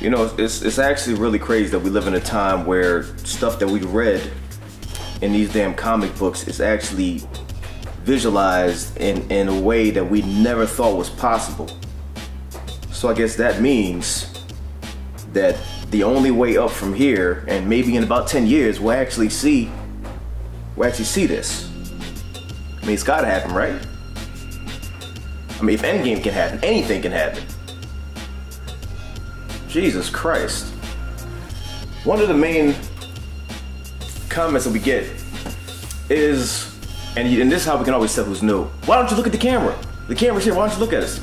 You know, it's actually really crazy that we live in a time where stuff that we read in these damn comic books is actually visualized in a way that we never thought was possible. So I guess that means that the only way up from here, and maybe in about 10 years, we'll actually see this. I mean, it's gotta happen, right? I mean, if Endgame can happen, anything can happen. Jesus Christ. One of the main comments that we get is, and this is how we can always tell who's new. Why don't you look at the camera? The camera's here, why don't you look at us?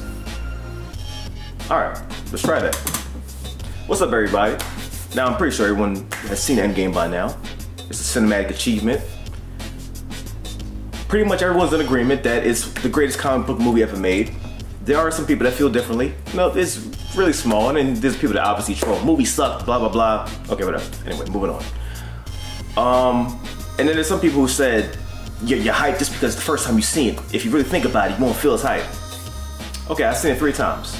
All right, let's try that. What's up, everybody? Now, I'm pretty sure everyone has seen Endgame by now. It's a cinematic achievement. Pretty much everyone's in agreement that it's the greatest comic book movie ever made. There are some people that feel differently. No, it's really small, and then there's people that obviously troll. Movies suck, blah, blah, blah. Okay, whatever. Anyway, moving on. And then there's some people who said, yeah, you're hyped just because it's the first time you've seen it. If you really think about it, you won't feel as hyped. Okay, I've seen it 3 times.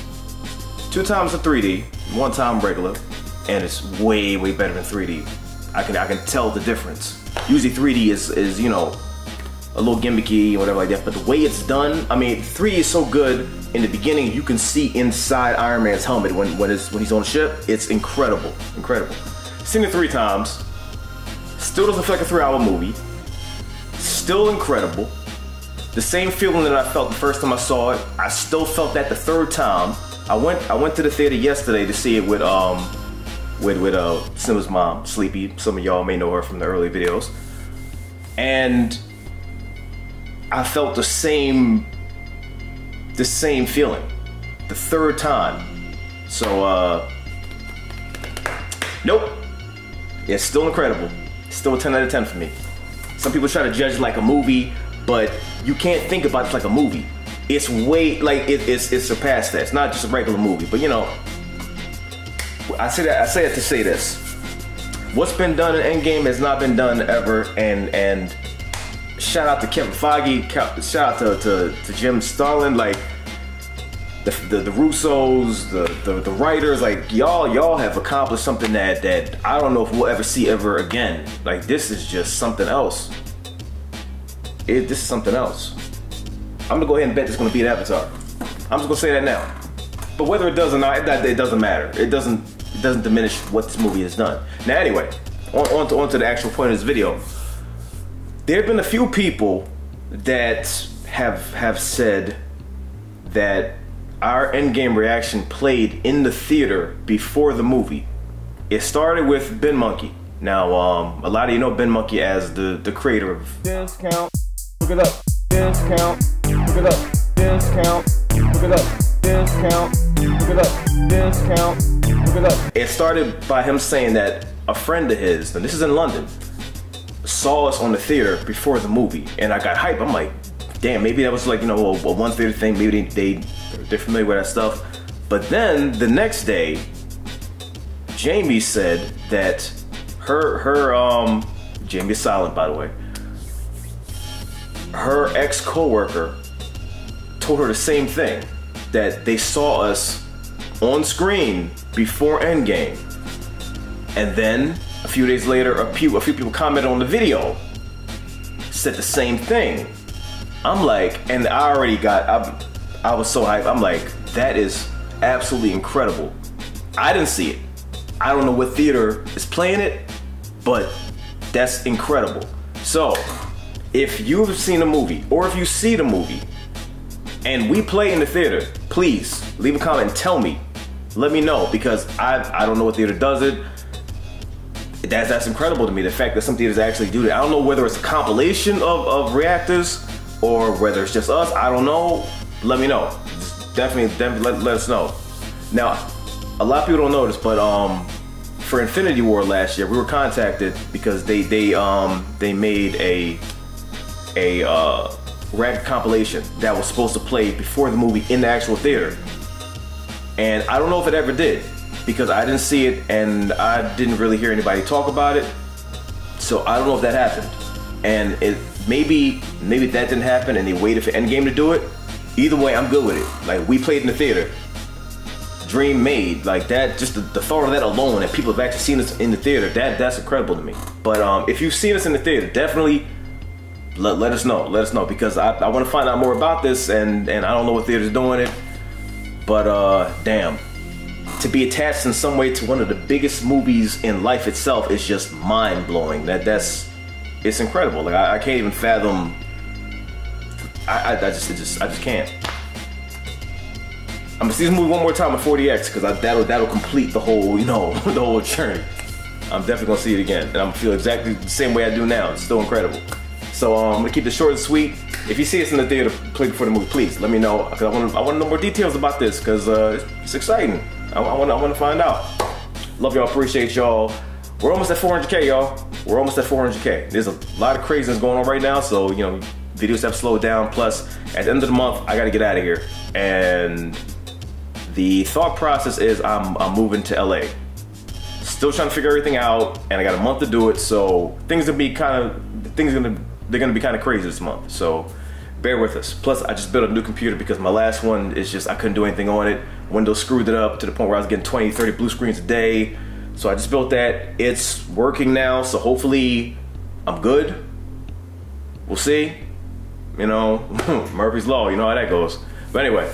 2 times in 3D, 1 time regular, and it's way, way better than 3D. I can tell the difference. Usually 3D is, you know, a little gimmicky or whatever like that, but the way it's done, I mean, 3D is so good. In the beginning, you can see inside Iron Man's helmet when he's on the ship. It's incredible, incredible. Seen it 3 times, still doesn't feel like a 3-hour movie. Still incredible. The same feeling that I felt the first time I saw it, I still felt that the 3rd time. I went to the theater yesterday to see it with Simba's mom, Sleepy. Some of y'all may know her from the early videos, and I felt the same feeling the 3rd time. So nope, it's still incredible. Still a 10 out of 10 for me. Some people try to judge it like a movie, but you can't think about it like a movie. It's way, like, it surpassed that. It's not just a regular movie, but you know, I say that to say this. What's been done in Endgame has not been done ever, and shout out to Kevin Feige, shout out to Jim Starlin, like, the Russos, the writers, like, y'all have accomplished something that I don't know if we'll ever see ever again. Like, this is just something else. This is something else. I'm gonna go ahead and bet it's gonna be an Avatar. I'm just gonna say that now. But whether it does or not, it doesn't matter. It doesn't diminish what this movie has done. Now anyway, on to the actual point of this video. There have been a few people that have said that our Endgame reaction played in the theater before the movie. It started with Ben Monkey. Now, a lot of you know Ben Monkey as the creator of Dance Count. Look it up. Dance Count. Look it up, dance count, look it up, dance count, look it up, dance count, look it up. It started by him saying that a friend of his, and this is in London, saw us on the theater before the movie, and I got hype. I'm like, damn, maybe that was like, you know, a one theater thing, maybe they're familiar with that stuff. But then the next day, Jamie said that her Jamie is silent, by the way, her ex-coworker told her the same thing, that they saw us on screen before Endgame. And then a few days later, a few people commented on the video, said the same thing. I'm like, and I already got, I was so hyped. I'm like, that is absolutely incredible. I didn't see it. I don't know what theater is playing it, but that's incredible. So if you've seen a movie, or if you see the movie, and we play in the theater, please leave a comment and tell me. Let me know, because I don't know what theater does it. That's incredible to me, the fact that some theaters actually do that. I don't know whether it's a compilation of reactors or whether it's just us. I don't know. Let me know. Just definitely let us know. Now, a lot of people don't know this, but for Infinity War last year, we were contacted because they made a rap compilation that was supposed to play before the movie in the actual theater, and I don't know if it ever did, because I didn't see it and I didn't really hear anybody talk about it, so I don't know if that happened. And it maybe that didn't happen and they waited for Endgame to do it. Either way, I'm good with it. Like, we played in the theater. dream made. Like that, just the thought of that alone, and people have actually seen us in the theater, that's incredible to me. But if you've seen us in the theater, definitely let us know. Let us know, because I want to find out more about this, and I don't know what theater's doing it. But damn, to be attached in some way to one of the biggest movies in life itself is just mind-blowing. It's incredible. Like I can't even fathom. I just can't. I'm gonna see this movie one more time on 4DX, because that'll complete the whole, you know, the whole journey. I'm definitely gonna see it again, and I'm gonna feel exactly the same way I do now. It's still incredible. So I'm gonna keep this short and sweet. If you see us in the theater, play before the movie, please let me know, because I want to know more details about this, because it's exciting. I want to find out. Love y'all, appreciate y'all. We're almost at 400K, y'all. We're almost at 400K. There's a lot of craziness going on right now, so you know, videos have slowed down. Plus, at the end of the month, I gotta get out of here, and the thought process is I'm moving to LA. Still trying to figure everything out, and I got a month to do it, so things are gonna be kind of crazy this month, so bear with us. Plus, I just built a new computer, because my last one is just, I couldn't do anything on it. Windows screwed it up to the point where I was getting 20, 30 blue screens a day. So I just built that. It's working now, so hopefully I'm good. We'll see. You know, Murphy's Law, you know how that goes. But anyway,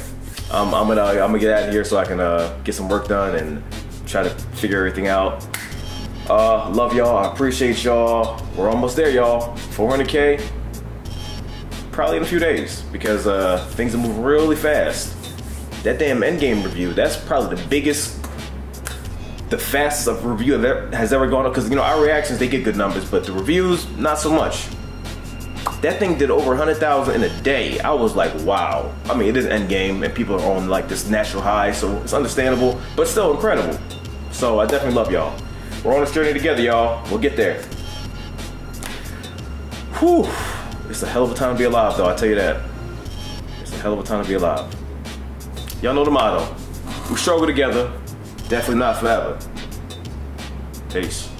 I'm gonna get out of here so I can get some work done and try to figure everything out. Love y'all, I appreciate y'all. We're almost there, y'all. 400K, probably in a few days, because things are moving really fast. That damn Endgame review, that's probably the biggest, the fastest of review that has ever gone up, because you know, our reactions, they get good numbers, but the reviews, not so much. That thing did over 100,000 in a day. I was like, wow. I mean, it is Endgame, and people are on like this natural high, so it's understandable, but still incredible. So I definitely love y'all. We're on this journey together, y'all. We'll get there. Whew. It's a hell of a time to be alive, though, I tell you that. It's a hell of a time to be alive. Y'all know the motto. We struggle together, definitely not forever. Peace.